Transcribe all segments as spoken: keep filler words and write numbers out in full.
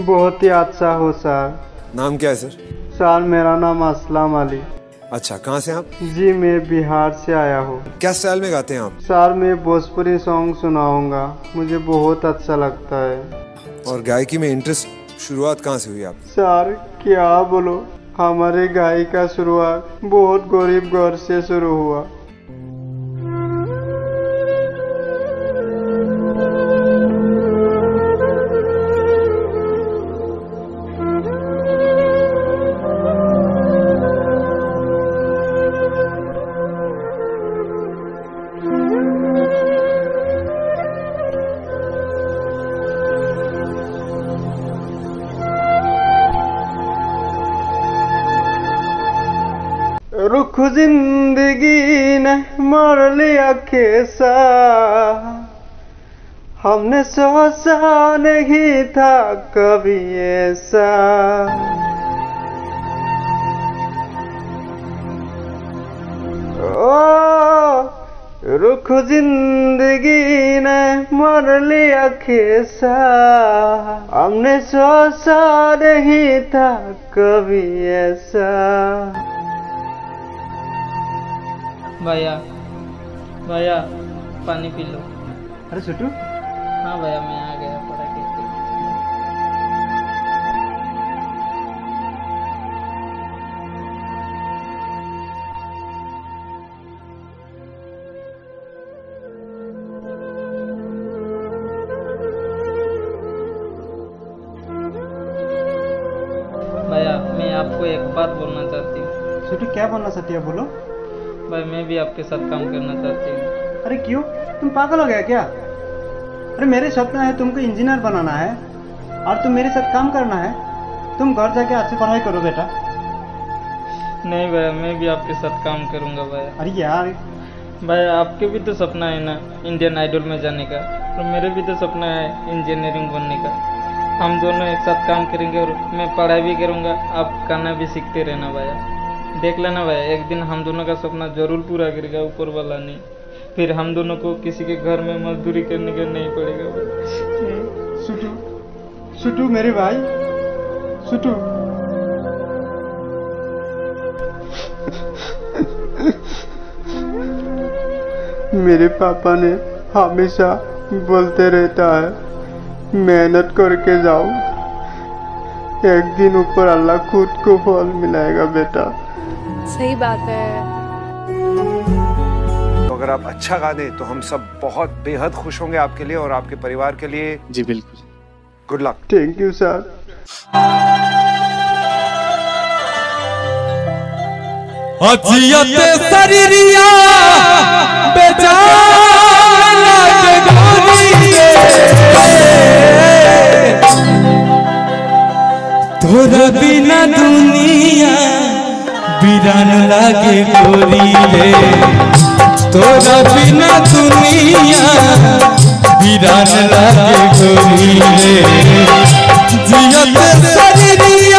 बहुत ही अच्छा हो सर। नाम क्या है सर? सर मेरा नाम असलम अली। अच्छा, कहाँ से आप? जी मैं बिहार से आया हूँ। क्या स्टाइल में गाते हैं आप? सर मैं भोजपुरी सॉन्ग सुनाऊंगा, मुझे बहुत अच्छा लगता है। और गायकी में इंटरेस्ट शुरुआत कहाँ से हुई आप? सर क्या बोलो, हमारे गायकी का शुरुआत बहुत गरीब घर से शुरू हुआ। रुख जिंदगी ने मर लिया कैसा, हमने सोचा नहीं था कभी ऐसा। ओ रुख जिंदगी ने मर लिया कैसा, हमने सोचा नहीं था कभी ऐसा। भैया भैया पानी पी लो। अरे छोटू। हाँ भैया मैं आ गया पड़ा के। भैया मैं आपको एक बात बोलना चाहती हूँ। छोटू क्या बोलना चाहती है? बोलो भाई, मैं भी आपके साथ काम करना चाहती हूँ। अरे क्यों, तुम पागल हो गया क्या? अरे मेरे सपना है तुमको इंजीनियर बनाना है और तुम मेरे साथ काम करना है। तुम घर जाके अच्छी पढ़ाई करो बेटा। नहीं भाई, मैं भी आपके साथ काम करूँगा भाई। अरे यार भाई, आपके भी तो सपना है ना इंडियन आइडल में जाने का, और मेरे भी तो सपना है इंजीनियरिंग बनने का। हम दोनों एक साथ काम करेंगे और मैं पढ़ाई भी करूँगा, आप गाना भी सीखते रहना भाई। देख लेना भाई, एक दिन हम दोनों का सपना जरूर पूरा करेगा ऊपर वाला ने। फिर हम दोनों को किसी के घर में मजदूरी करने का नहीं पड़ेगा भाई। सुटू, सुटू मेरे भाई, सुटू। मेरे पापा ने हमेशा बोलते रहता है मेहनत करके जाओ, एक दिन ऊपर अल्लाह खुद को फल मिलाएगा बेटा। सही बात है। तो अगर आप अच्छा गा दें तो हम सब बहुत बेहद खुश होंगे आपके लिए और आपके परिवार के लिए। जी बिल्कुल, good luck. Thank you sir. बिरान लागे गोरिये तोरा बिना दुनिया, बिरान लागे गोरिये जियत सरिया।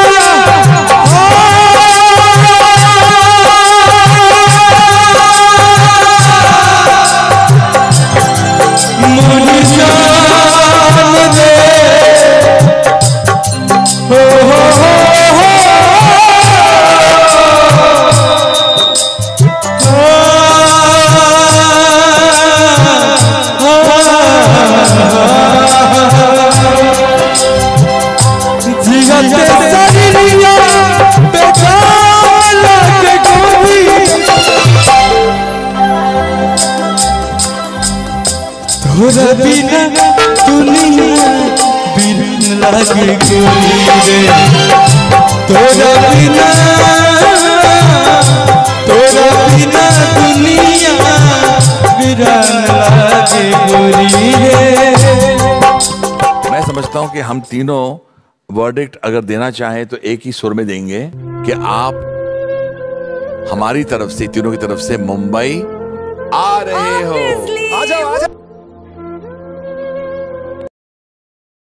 बिना दुनिया बिना लागे गोरिये तोरा बिना, तोरा बिना दुनिया बिना लागे गोरिये। मैं समझता हूँ कि हम तीनों वर्डिक्ट अगर देना चाहें तो एक ही सुर में देंगे कि आप हमारी तरफ से, तीनों की तरफ से मुंबई आ रहे हो। आ जाओ आ जाओ।